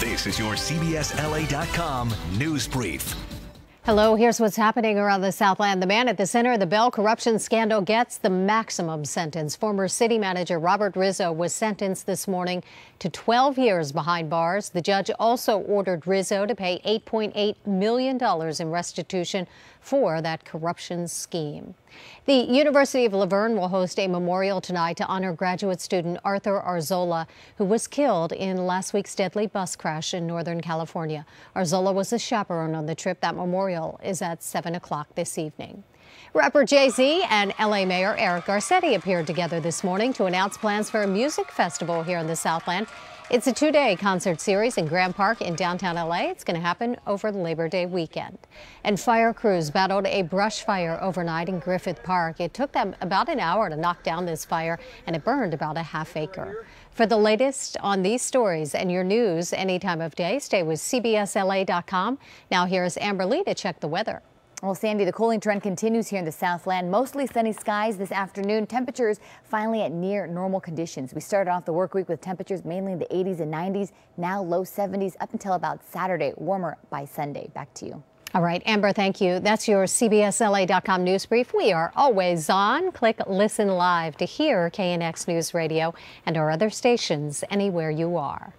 This is your CBSLA.com News Brief. Hello, here's what's happening around the Southland. The man at the center of the Bell corruption scandal gets the maximum sentence. Former city manager Robert Rizzo was sentenced this morning to 12 years behind bars. The judge also ordered Rizzo to pay $8.8 million in restitution for that corruption scheme. The University of La Verne will host a memorial tonight to honor graduate student Arthur Arzola, who was killed in last week's deadly bus crash in Northern California. Arzola was a chaperone on the trip. That memorial is at 7 o'clock this evening. Rapper Jay-Z and LA Mayor Eric Garcetti appeared together this morning to announce plans for a music festival here in the Southland. It's a two-day concert series in Grand Park in downtown LA. It's going to happen over Labor Day weekend. And fire crews battled a brush fire overnight in Griffith Park. It took them about an hour to knock down this fire, and it burned about a half acre. For the latest on these stories and your news any time of day, stay with CBSLA.com. Now here is Amber Lee to check the weather. Well, Sandy, the cooling trend continues here in the Southland. Mostly sunny skies this afternoon. Temperatures finally at near normal conditions. We started off the work week with temperatures mainly in the 80s and 90s, now low 70s up until about Saturday, warmer by Sunday. Back to you. All right, Amber, thank you. That's your CBSLA.com News Brief. We are always on. Click Listen Live to hear KNX News Radio and our other stations anywhere you are.